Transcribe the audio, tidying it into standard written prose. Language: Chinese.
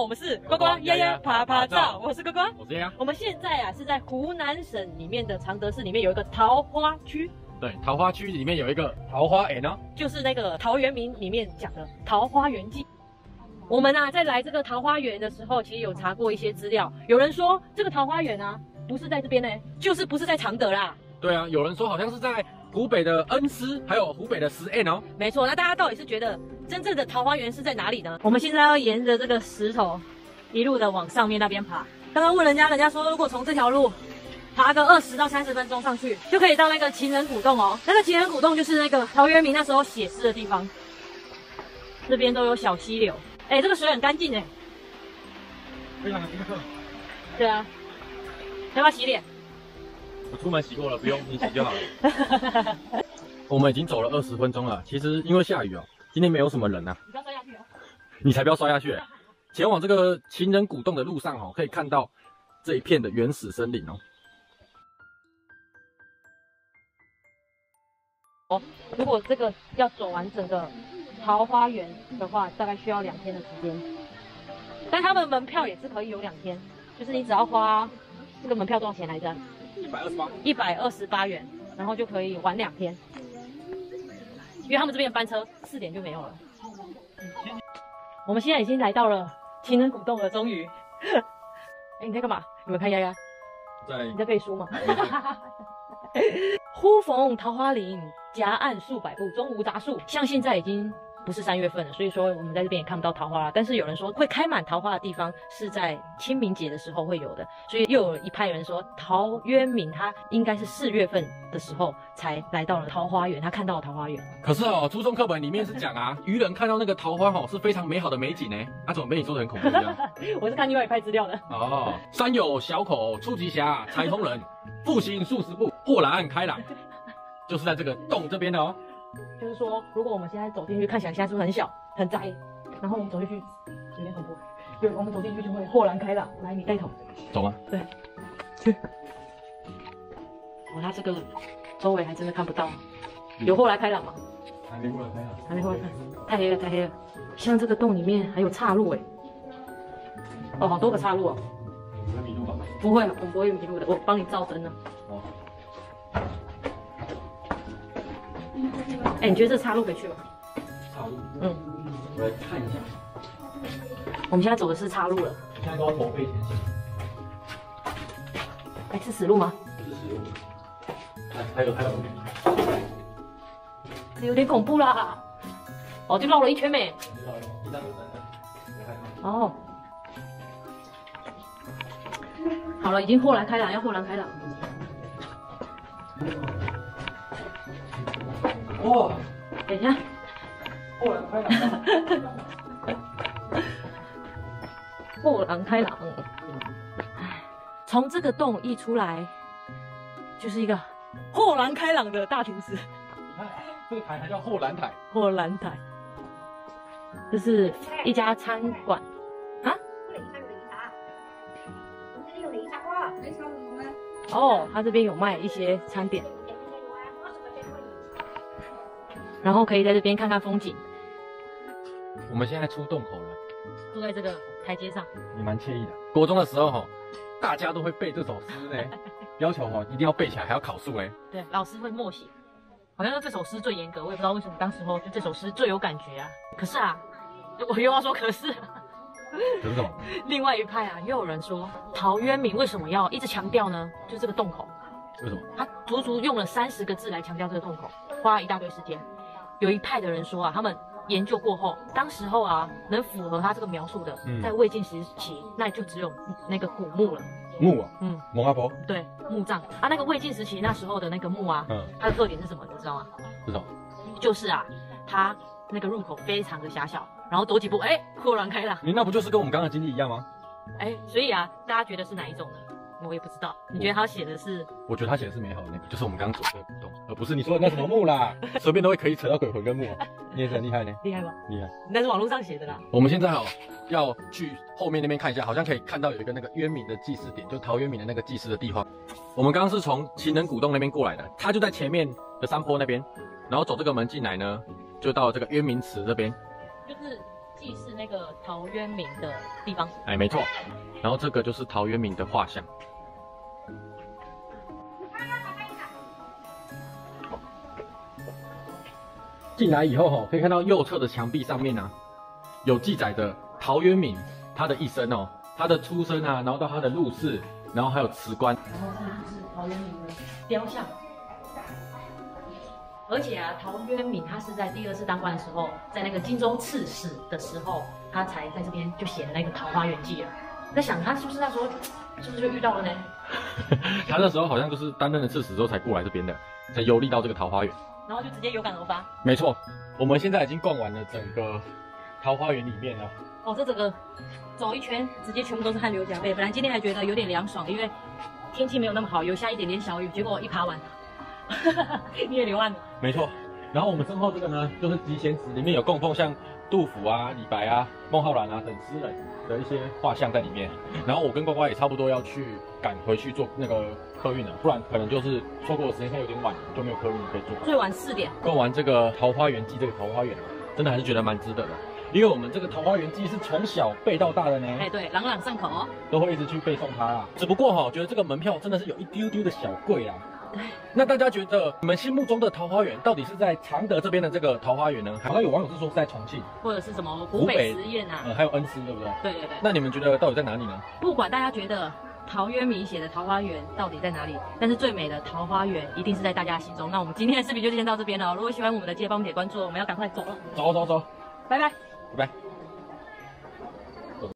好，我们是呱呱呀呀啪啪照，我是呱呱，我是呀。我们现在啊是在湖南省里面的常德市里面有一个桃花区。对，桃花区里面有一个桃花园呢，就是那个陶渊明里面讲的《桃花源记》。我们啊在来这个桃花源的时候，其实有查过一些资料，有人说这个桃花源啊不是在这边呢，就是不是在常德啦。对啊，有人说好像是在湖北的恩施，还有湖北的十堰哦。没错，那大家到底是觉得真正的桃花源是在哪里呢？我们现在要沿着这个石头一路的往上面那边爬。刚刚问人家，人家说如果从这条路爬个20到30分钟上去，就可以到那个情人古洞哦。那个情人古洞就是那个陶渊明那时候写诗的地方，这边都有小溪流，哎，这个水很干净哎，非常的清澈。对啊，要不要洗脸？我出门洗过了，不用你洗就好了。我们已经走了20分钟了，其实因为下雨哦，今天没有什么人啊。你不要摔下去哦！你才不要摔下去欸！前往这个情人古洞的路上哦，可以看到这一片的原始森林哦。如果这个要走完整个桃花源的话，大概需要2天的时间。但他们门票也是可以有2天，就是你只要花这个门票多少钱来着？128。128元，然后就可以玩2天。因为他们这边的班车4点就没有了。我们现在已经来到了情人古洞了，终于。哎，你在干嘛？你们看丫丫。你在背书吗？忽逢桃花林，夹岸数百步，中无杂树。像现在已经不是3月份了，所以说我们在这边也看不到桃花了。但是有人说会开满桃花的地方是在清明节的时候会有的，所以又有一派人说陶渊明他应该是4月份的时候才来到了桃花源，他看到了桃花源。可是哦，初中课本里面是讲啊，渔人看到那个桃花哦是非常美好的美景呢。啊，怎么被你说得很恐怖一样？我是看另外一派资料的。哦，山有小口出奇峡，才通人，复行数十步，豁然开朗。就是在这个洞这边的哦。就是说，如果我们现在走进去看，想一下是不是很小、很窄？然后我们走进去，里面很多。对，我们走进去就会豁然开朗。来，你带头。走啊。对。去。哦，它这个周围还真的看不到。有豁然开朗吗？还没豁然开朗。还没豁然开朗。太黑了，太黑了。像这个洞里面还有岔路哎。哦，好多个岔路哦。你会迷路吧？不会，我不会迷路的。我帮你照灯呢。哦。哎，你觉得这岔路可以去吗？岔路，嗯，我来看一下。我们现在走的是岔路了。现在都要驼背前行。哎，是死路吗？是死路。还有。这有点恐怖啦。哦，就绕了一圈没？绕了，一站有灯。哦。好了，已经豁然开朗，要豁然开朗。哇，等一下，豁然开朗，豁然开朗。从这个洞一出来，就是一个豁然开朗的大亭子。你看，这个台还叫豁然台。豁然台，这是一家餐馆啊。哦，他这边有卖一些餐点。然后可以在这边看看风景。我们现在出洞口了，坐在这个台阶上，也蛮惬意的。国中的时候哈，大家都会背这首诗嘞，要求哈一定要背起来，还要考数哎。对，老师会默写，好像这首诗最严格，我也不知道为什么当时候就这首诗最有感觉啊。可是啊，我又要说可是、啊，等等，另外一派啊，又有人说陶渊明为什么要一直强调呢？就这个洞口，为什么？他足足用了30个字来强调这个洞口，花了一大堆时间。有一派的人说啊，他们研究过后，当时候啊，能符合他这个描述的，在魏晋时期，那就只有那个古墓了。墓啊，嗯，墓阿婆。对，墓葬啊，那个魏晋时期那时候的那个墓啊，它的特点是什么，你知道吗？知道。就是啊，它那个入口非常的狭小，然后走几步，哎，豁然开朗。你那不就是跟我们刚刚的经历一样吗？哎，所以啊，大家觉得是哪一种呢？我也不知道，你觉得他写的是？我觉得他写的是美好的那个，就是我们刚刚走的古洞，而不是你说的那什么墓啦，随便都会可以扯到鬼魂跟墓、啊，你也是很厉害呢。厉害吗？厉害，那是网络上写的啦。我们现在哦，要去后面那边看一下，好像可以看到有一个那个渊明的祭祀点，就陶渊明的那个祭祀的地方。我们刚刚是从情人古洞那边过来的，它就在前面的山坡那边，然后走这个门进来呢，就到这个渊明祠这边。就是祭祀那个陶渊明的地方。哎，没错。然后这个就是陶渊明的画像。进来以后哦，可以看到右侧的墙壁上面啊，有记载着陶渊明他的一生哦，他的出生啊，然后到他的入仕，然后还有辞官。然后这就是陶渊明的雕像。 而且啊，陶渊明他是在第2次当官的时候，在那个荆州刺史的时候，他才在这边就写了那个《桃花源记》了。在想他是不是那时候，是不是就遇到了呢？他那时候好像就是担任了刺史之后才过来这边的，才游历到这个桃花源，然后就直接有感而发。没错，我们现在已经逛完了整个桃花源里面了。哦，这整个走一圈，直接全部都是汗流浃背。本来今天还觉得有点凉爽，因为天气没有那么好，有下一点点小雨，结果一爬完。 你也流汗了，没错。然后我们身后这个呢，就是集贤祠，里面有供奉像杜甫啊、李白啊、孟浩然啊等诗人的一些画像在里面。然后我跟乖乖也差不多要去赶回去坐那个客运了，不然可能就是错过的时间，现在有点晚，就没有客运可以坐。最晚4点。逛完这个《桃花源记》这个桃花源，真的还是觉得蛮值得的，因为我们这个《桃花源记》是从小背到大的呢。哎，对，朗朗上口哦，都会一直去背诵它啦。只不过哈、哦，觉得这个门票真的是有一丢丢的小贵啦。 那大家觉得你们心目中的桃花源到底是在常德这边的这个桃花源呢？好像有网友是说是在重庆，或者是什么湖北十堰啊，还有恩施，对不对？对对对。那你们觉得到底在哪里呢？不管大家觉得陶渊明写的桃花源到底在哪里，但是最美的桃花源一定是在大家心中。那我们今天的视频就先到这边了。如果喜欢我们的记得帮我们点关注，我们要赶快走了。走走走，拜拜，拜拜。